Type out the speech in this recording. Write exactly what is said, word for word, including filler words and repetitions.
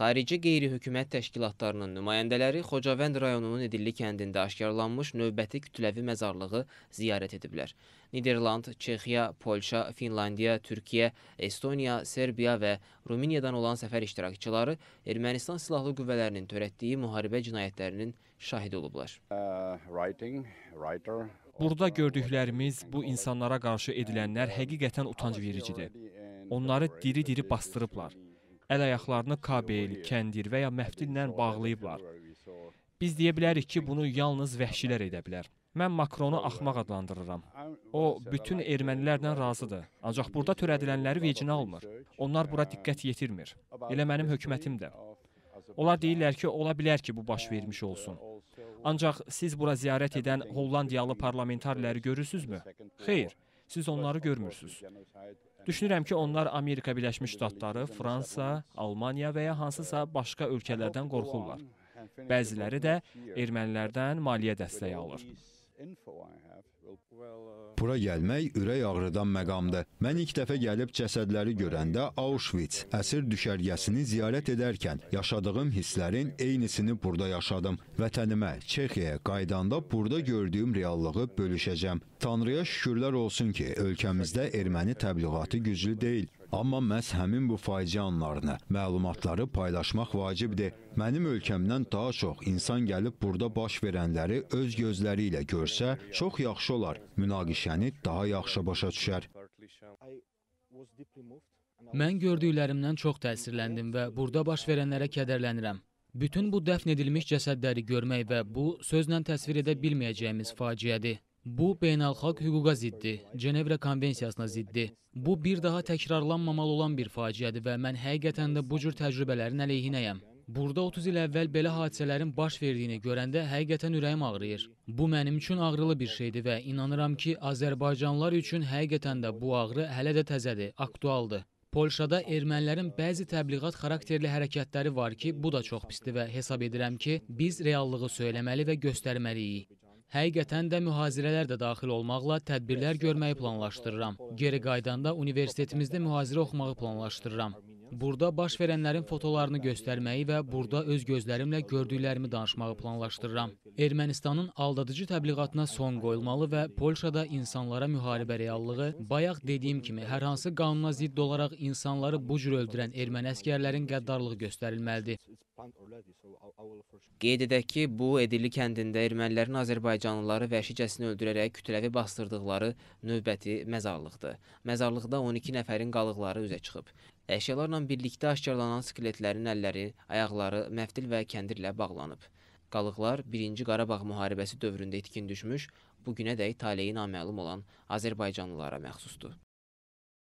Xarici qeyri-hökumət təşkilatlarının nümayəndələri Xocavənd rayonunun Edilli kəndində aşkarlanmış növbəti kütləvi məzarlığı ziyarət ediblər. Niderland, Çexiya, Polşa, Finlandiya, Türkiyə, Estoniya, Serbiya və Rumıniyadan olan səfər iştirakçıları Ermənistan Silahlı Qüvvələrinin törətdiyi müharibə cinayətlərinin şahidi olublar. Burada gördüklərimiz, bu insanlara qarşı edilənlər həqiqətən utanc vericidir. Onları diri-diri bastırıblar. Əl-ayaqlarını kabel, kəndir və ya məftillə bağlayıblar. Biz deyə bilərik ki, bunu yalnız vəhşilər edə bilər. Mən Makronu axmaq adlandırıram. O, bütün ermənilərlə razıdır. Ancaq burada törədilənləri vecinə almır. Onlar bura diqqət yetirmir. Elə mənim hökumətim də. Onlar deyirlər ki, ola bilər ki, bu baş vermiş olsun. Ancaq siz bura ziyarət edən Hollandiyalı parlamentarları görürsünüzmü? Xeyr, siz onları görmürsünüz. Düşünürəm ki, onlar Amerika Birləşmiş Ştatları, Fransa, Almanya və ya hansısa başqa ölkələrdən qorxurlar. Bəziləri də ermənilərdən maliyyə dəstəyi alır. Bura gəlmək ürək ağrıdan məqamdır. Mən ilk dəfə gəlib cəsədləri görəndə Auschwitz əsir düşərgəsini ziyarət edərkən yaşadığım hisslərin eynisini burada yaşadım. Vətənimə, Çexiyaya qaydanda burada gördüyüm reallığı bölüşəcəm. Tanrıya şükürlər olsun ki, ölkəmizdə erməni təbliğatı güclü deyil. Amma məhz həmin bu faciə anlarını, məlumatları paylaşmaq vacibdir. Mənim ölkəmdən daha çox insan gəlib burada baş verənləri öz gözləri ilə görsə, çox yaxşı olar, münaqişəni daha yaxşı başa düşər. Mən gördüklərimdən çox təsirləndim və burada baş verənlərə kədərlənirəm. Bütün bu dəfn edilmiş cəsədləri görmək və bu, sözlə təsvir edə bilməyəcəyimiz faciədir. Bu, beynəlxalq hüquqa ziddir, Cenevre konvensiyasına ziddir. Bu, bir daha təkrarlanmamalı olan bir faciədir və mən həqiqətən də bu cür təcrübələrin əleyhinəyəm. Burada otuz il əvvəl belə hadisələrin baş verdiyini görəndə həqiqətən ürəyim ağrıyır. Bu, mənim üçün ağrılı bir şeydir və inanıram ki, Azərbaycanlılar üçün həqiqətən də bu ağrı hələ də təzədir, aktualdır. Polşada ermənilərin bəzi təbliğat xarakterli hərəkətləri var ki, bu da çox pisdir və hesab edirəm ki, biz reallığı söyləməli və göstərməliyik. Həqiqətən də mühazirələr də daxil olmaqla tədbirlər görməyi planlaşdırıram. Geri qaydanda universitetimizdə mühazirə oxumağı planlaşdırıram. Burada baş verənlərin fotolarını göstərməyi və burada öz gözlərimlə gördüklərimi danışmağı planlaşdırıram. Ermənistanın aldadıcı təbliğatına son qoyulmalı və Polşada insanlara müharibə reallığı, bayaq dediyim kimi, hər hansı qanuna zidd olaraq insanları bu cür öldürən erməni əsgərlərin qəddarlığı göstərilməlidir. Qeyd edək ki, bu, Edilli kəndində ermənilərin azərbaycanlıları vəhşicəsinə öldürərək kütləvi bastırdıqları növbəti məzarlıqdır. Məzarlıqda on iki nəfərin qalıqları üzə çıxıb. Əşyalarla birlikdə aşkarlanan skeletlərin əlləri, ayaqları məftil və kəndirlə bağlanıb. Qalıqlar birinci Qarabağ müharibəsi dövründə itkin düşmüş, bugünədək taleyi naməlum olan azərbaycanlılara məxsusdur.